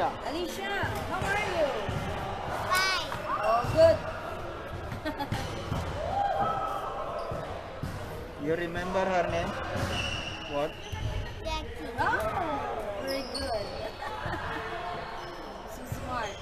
Anisha. Anisha, how are you? Fine. Oh, good. You remember her name? What? Jackie. Oh, very good. So smart.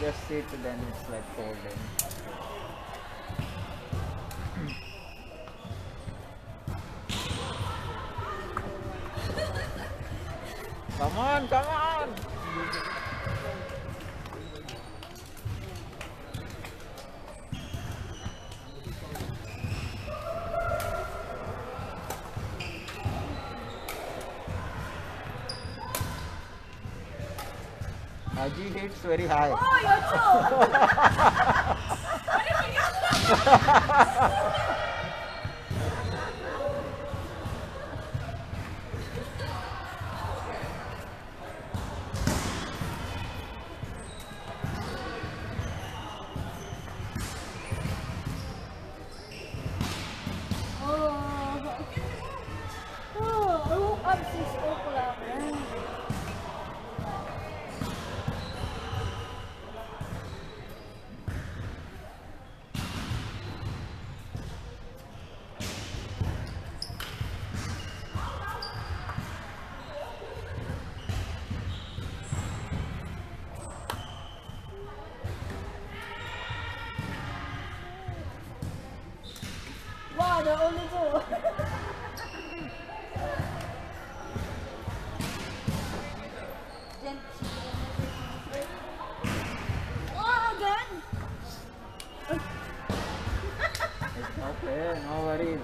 Just sit, then it's like cold. Come on, come on. Haji hits very high. Oh, you're true. Oh, I'm so popular. The only two. Oh, good. It's okay, no worries.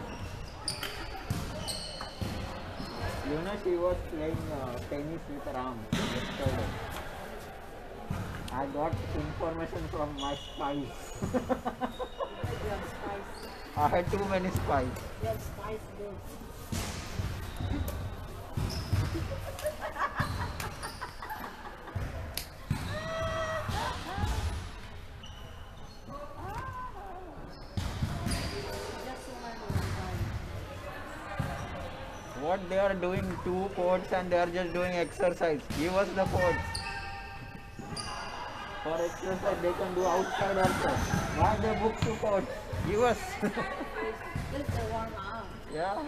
You know, she was playing tennis with Ram yesterday. I got information from my spies. Yeah, spies. I had too many spies. You have spies, girl. What they are doing, two codes, and they are just doing exercise. Give us the codes. For exercise, they can do outside also. Why they book two codes? Give us. Just a warm up. Yeah.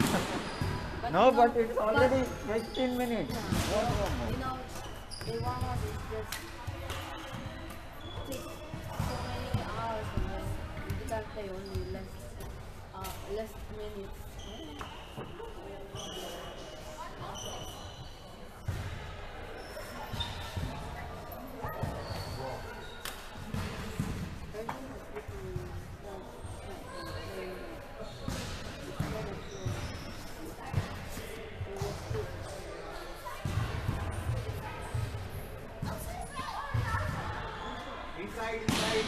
But no, but it's already 15 minutes. Yeah. No, you know, the warm up is just take so many hours and just you can play only less minutes. Inside.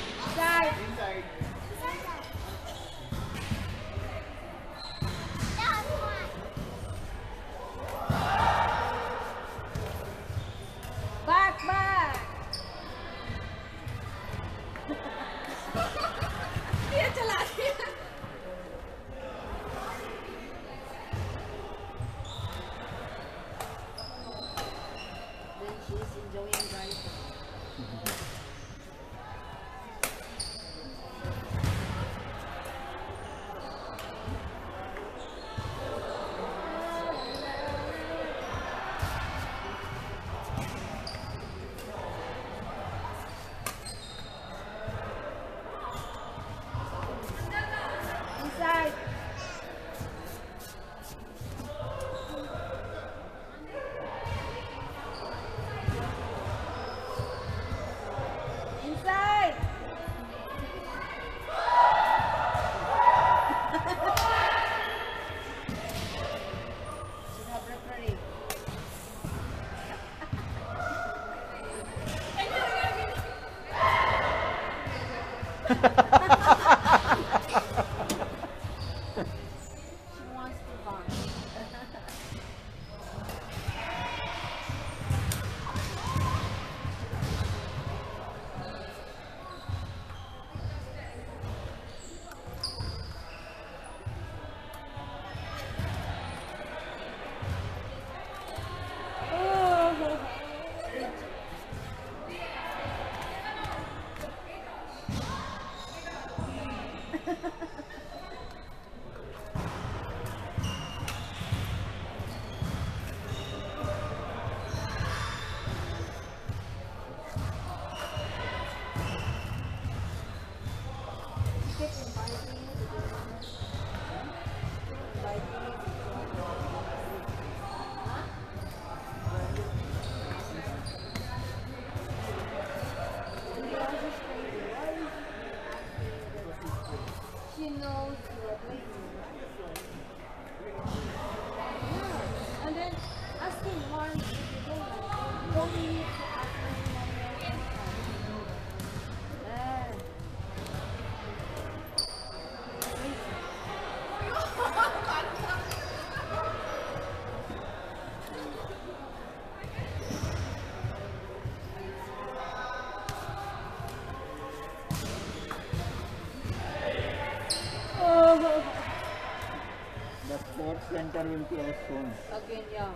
Center will be as soon. Again, yeah.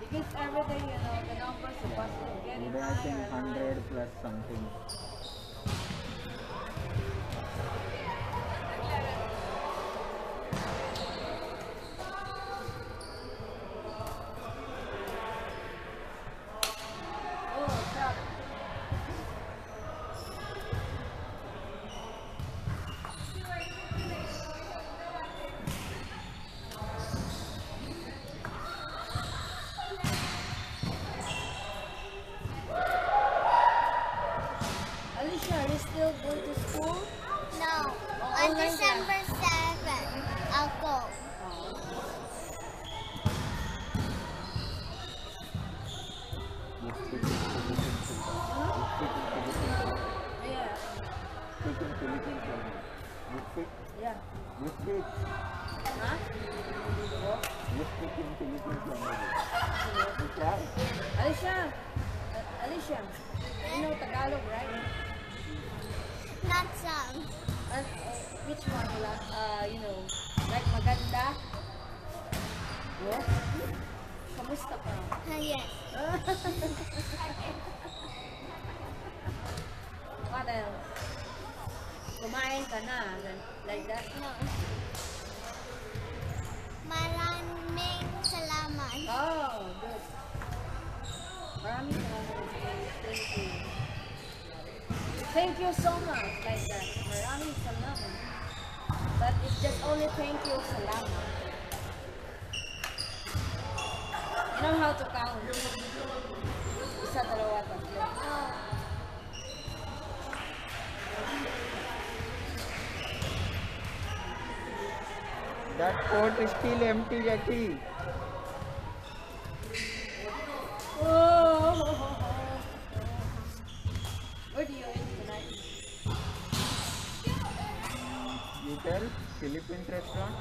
Because every day, you know, the numbers are busting, getting higher. 100 plus something. That pot is still empty, Jackie. What do you eat tonight? You tell? Philippines restaurant?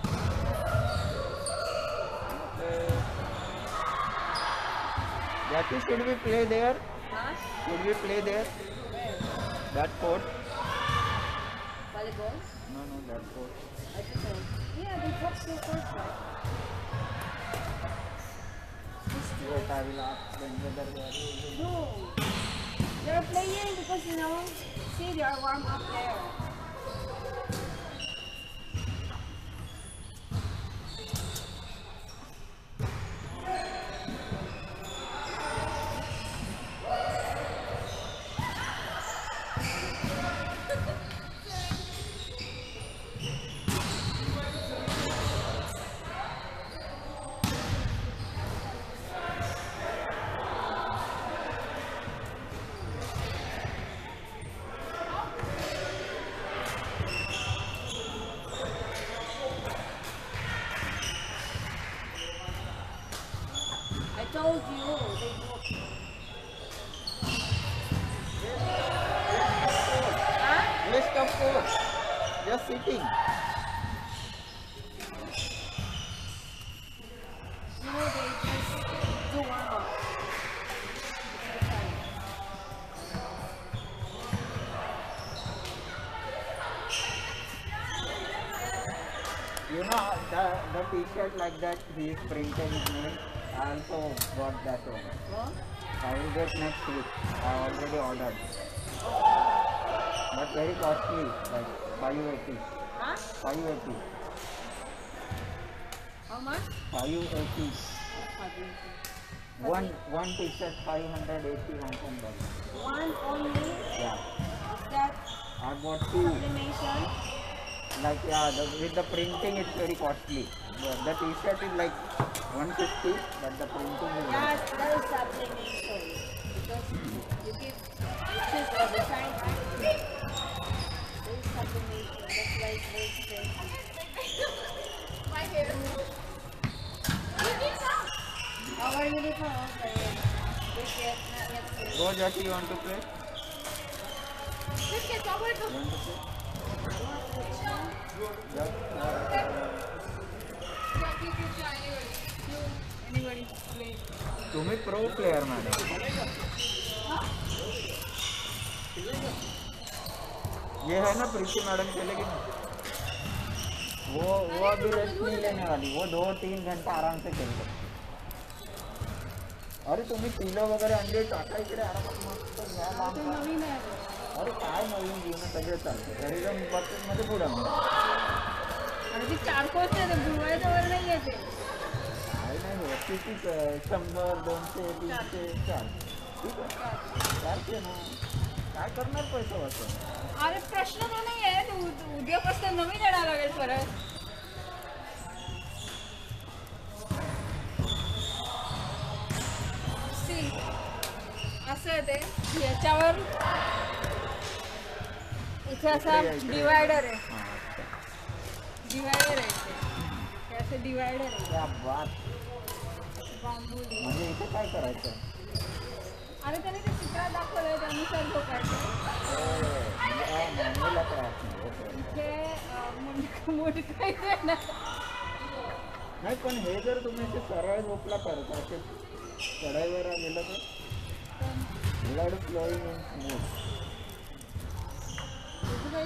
Jackie, should we play there? Huh? Should we play there? Where? That pot? Volleyball? No, no, that pot. I just know. Yeah, they got so perfect. But I will ask them whether they are playing. No. They are playing because, you know, see, they are warm up there. Huh? You know, the T-shirt like that, he is printing me. I also bought that one. What? I will get next week. I already ordered. But very costly, like 580. Huh? 580. How much? 580. 580. One T-shirt, 580 $100. One only? Yeah. That I bought two. Sublimation? Like, yeah, with the printing it's very costly. The T-shirt is like 150, but the printing is... Yeah, that is sublimation. Because you give... It is a design action. That is sublimation. That's why it's very expensive. My favorite. Uniform! Our uniform was there. This year, not yet. Go, Jackie, you want to play? This year, forward to... You want to play? तुम्हें pro player माने ये है ना प्रीति madam के, लेकिन वो अभी rest नहीं लेने वाली, वो 2-3 घंटा आराम से खेल सकती। अरे तुम्हें पीला वगैरह अंडे टाटा इकडे आराम। अरे काय नवीन जीवन सगळं चालतं घरीला बॉक्सेस मध्ये पुढं आणि ती 4 कोस आहे गुळायच्यावर नाही येते काय नाही हो किती 100 200 300 4 ठीक आहे करते ना काय करणार पैसा वाचून। अरे प्रश्न तो नाही आहे उद्या कसं नवीन लढा लागेल परत सी असं आहे ते याच्यावर ऐसा डिवाइडर है। डिवाइडर है कैसे डिवाइडर है क्या बात म्हणजे इथे काय करायचं। अरे त्याने ते चित्र दाखवलंय त्यानुसार तो करायचं नाही, पण हे जर तुम्ही ते सरळ झोपला करता असे चढाईवर आलेलं तर ब्लड फ्लोइंग इन स्मूथ काय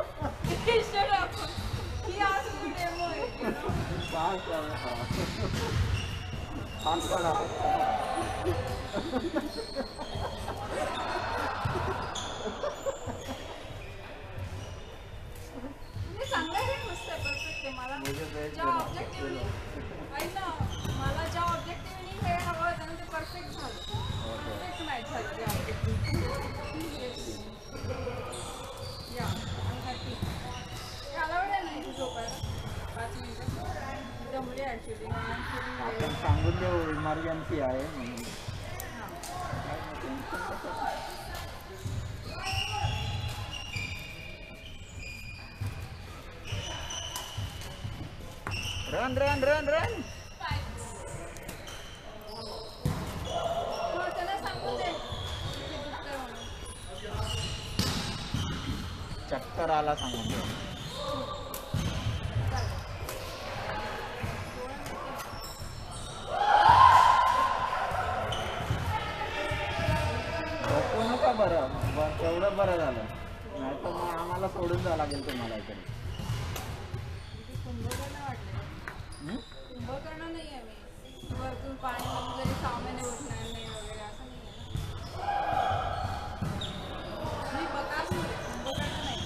he asked me to demo it you know shut up. He asked me to demo it. तुम्ही सांगला हे मस्त परफेक्ट आहे मला. ज्या ऑब्जेक्टिव्हली आहे ना मला ज्या ऑब्जेक्टिव्हली हे हवं होतं ते परफेक्ट झालं. परफेक्ट मॅच झाली. या आपण सांगून देऊ इमर्जन्सी आहे म्हणून रन रन रन रन चक्कर आला सांगून देऊ एवढं बरं झालं नाही तर मग आम्हाला सोडून जावं लागेल तुम्हाला इकडे. कुंभकर्ण वाटलं कुंभकर्ण नाही आहे मी वरतून पाणी जरी सामान्य उठणार नाही वगैरे असं नाही मी बघा कुंभकर्ण नाही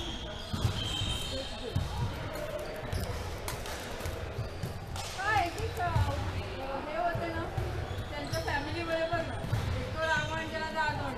एक हे होते ना त्यांच्या फॅमिली बरोबर ना विक्टोर आव्हान ज्याला जाणवलं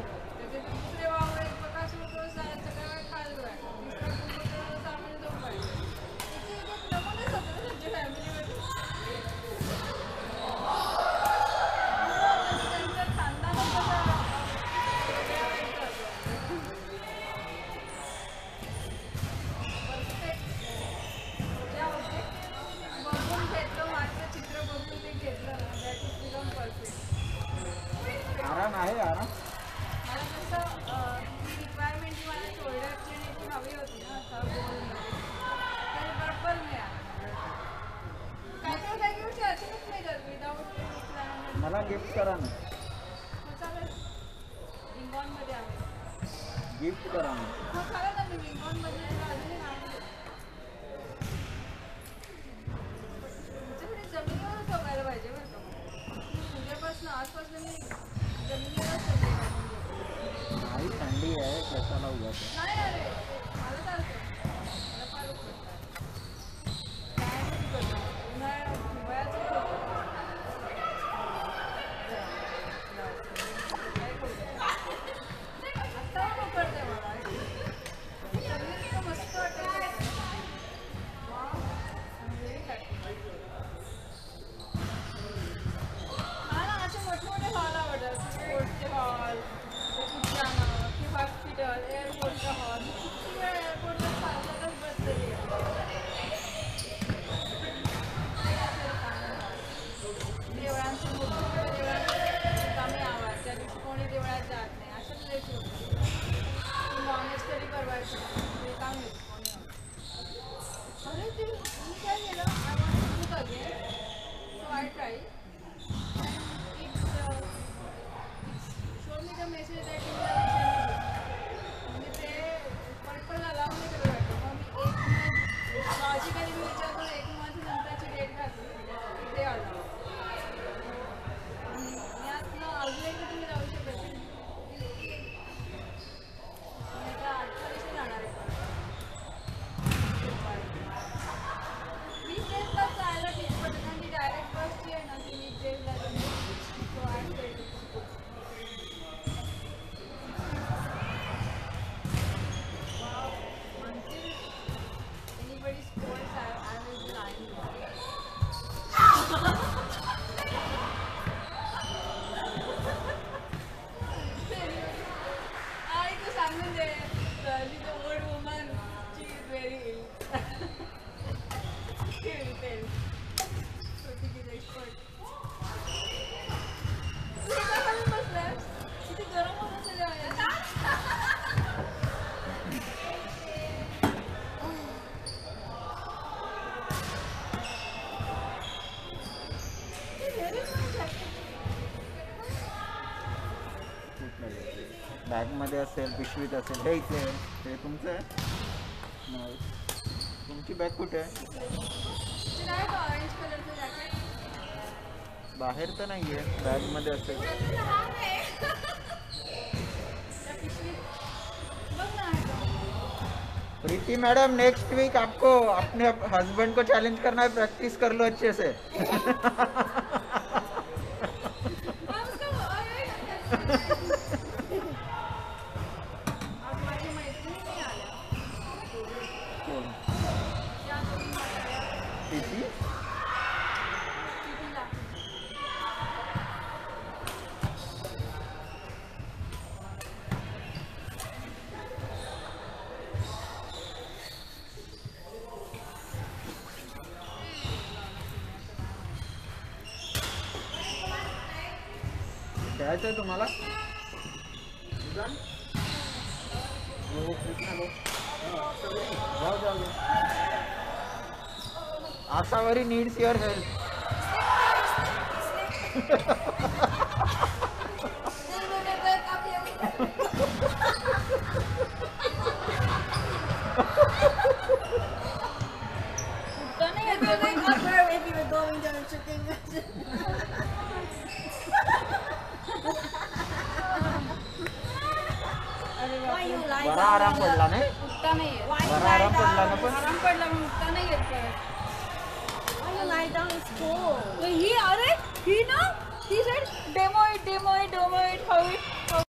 गिफ्ट कराना, गिफ्ट कराना। थंडी है कैसा ना हुआ बॅगमध्ये असेल, पिशवीत असेल, द्यायचे. ते तुमचं आहे? नाही. तुमची बॅग कुठे आहे? बाहेर तर नाही आहे, बॅगमध्ये असेल. प्रीति मैडम, नेक्स्ट वीक आपको अपने हस्बैंड को चैलेंज करना है, प्रैक्टिस कर लो अच्छे से. द्यायचं आहे तुम्हाला? Asavari needs your help. बड़ा आराम पडला नाही, उठता नाही, बड़ा आराम पडला ना, पण आराम पडला म्हणून उठता नाही येत. I light down is cold. ही अरे ही ना he said demo it how it